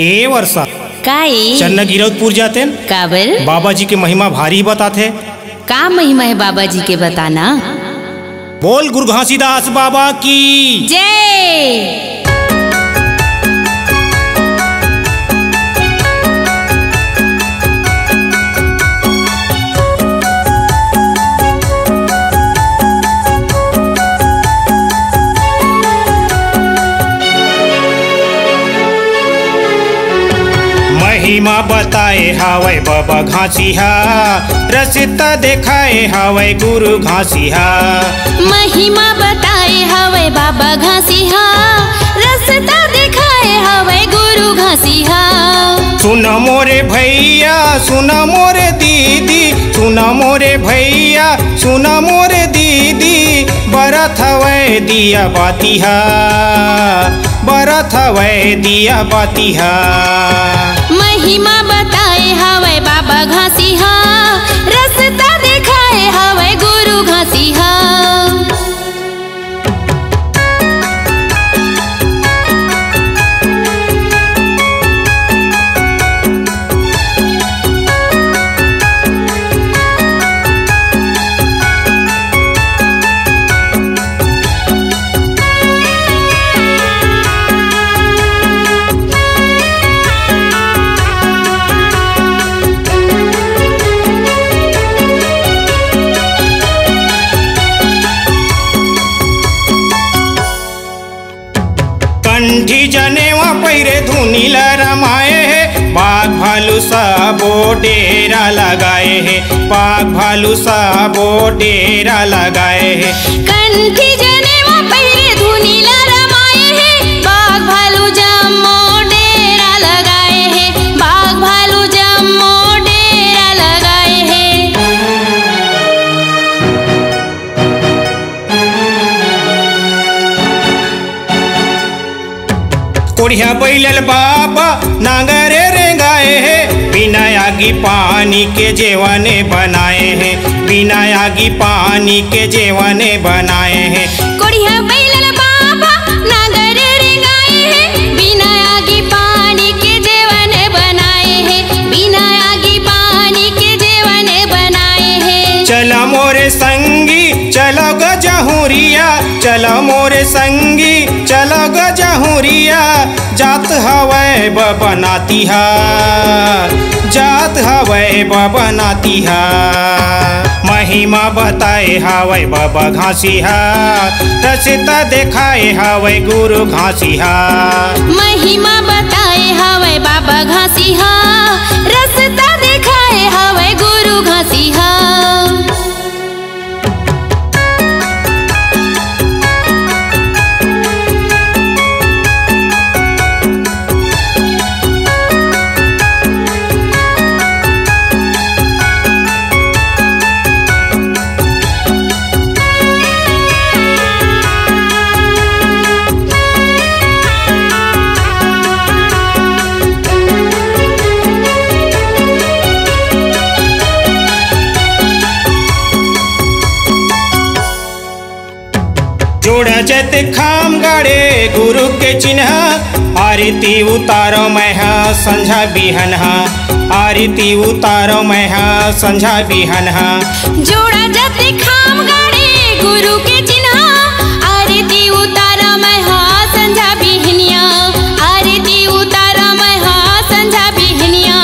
ए वर्षा काई चन्नगिरौदपुर जाते काबर बाबा जी के महिमा भारी बताते। का महिमा है बाबा जी के बताना। बोल गुरु घासीदास बाबा की जय। महिमा बताए हावय बाबा घासीहा, रसिता देखाए हावय गुरु घासीहा। महिमा बताए हावय बाबा घासीहा, रसिता देखाए हावय गुरु घासीहा। सुन मोरे भैया सुन मोरे दीदी, सुन मोरे भैया सुन मोरे दीदी, बरत हवय दिया बातिहा, बरत हवय दिया बातिहा। महिमा बताए हवय बाबा घासीहा, रस्ता दिखाए हवय गुरु घासीहा। कंठी जनेवा पैरे धुनी ल रमाए है, बाघ भालू साबो डेरा लगाए है, बाघ भालू साबो डेरा लगाए है। कंठी जनेवा पैरे धुनी ल रमाए है, बाघ भालू जम्मो डेरा लगाए है, बाघ भालू जम्मो डेरा लगाए है। कोढ़िया बैलल बाबा नांगरे रेंगाए है, बिना आगी पानी के जेवाने बनाए हैं, बिना आगी पानी के जेवाने बनाए हैं। कोढ़िया बैलल बाबा नांगरे रेंगाए है, बिना आगी पानी के जेवाने बनाए हैं, बिना आगी पानी के जेवाने बनाए हैं। चला मोरे संगी चलो गजहुरिया, चलो मोरे संगी चलो गजहुरिया, जात हवै बबनातिहा, जात हवै बबनातिहा। महिमा बताए हवै बाबा घासीहा, रसिता देखाए हवै गुरु घासीहा। महिमा बताए हवै बाबा घासीहा, रसिता देखाए हवै गुरु घासीहा। जोड़ा जैते खाम गाड़े गुरु के चिन्ह, आरती उतारो मैहा संझा बिहनहा, आरती उतारो मैहा संझा बिहनहा। जोड़ा जैते खाम गाड़े गुरु के चिन्ह, आरती उतारो मैहा संझा बिहनिया, आरती उतारो मैहा संझा बिहनिया।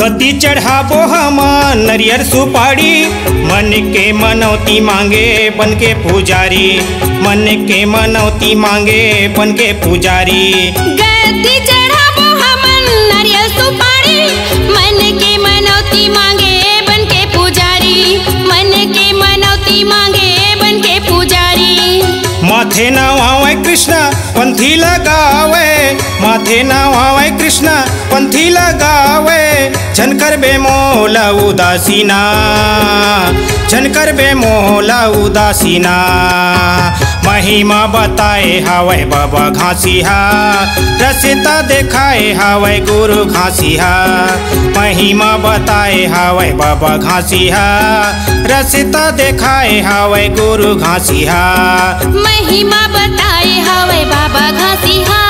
कति चढ़ाबो हमार नरियर सुपारी, मन के मनौती मांगे बन के पुजारी, मन के मनौती मांगे बन के पुजारी। कति चढ़ाबो हमार नरियर सुपारी, मन के मनौती मांगे बन के पुजारी, मन के मनौती मांगे बन के पुजारी। माथे नवावे कृष्णा पंथी लगावे, माथे नवावे कृष्णा पंथी लगावे, झनकर बे मोला उदासीना, झनकर बे मोला उदासीना। महिमा बताए हवै बाबा घासीहा, रसिता दिखाए हवै गुरु घासीहा। महिमा बताए हवै बाबा घासीहा, रसिता दिखाए हवै गुरु घासीहा। महिमा बताए हवै बाबा घासीहा,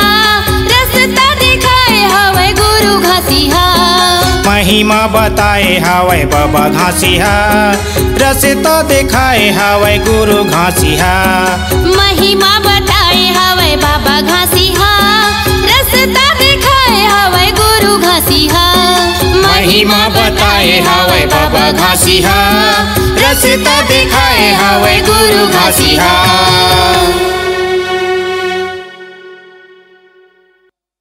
रसिता दिखाए हवै गुरु घासीहा। महिमा बताए हवै बाबा घासीहा, रसिता दिखाए हवै गुरु घासीहा। महिमा बताए हवै बाबा घासीहा, रसिता दिखाए हवै गुरु घासीहा। महिमा बताए हवै बाबा घासीहा, रसिता दिखाए हवै गुरु घासीहा।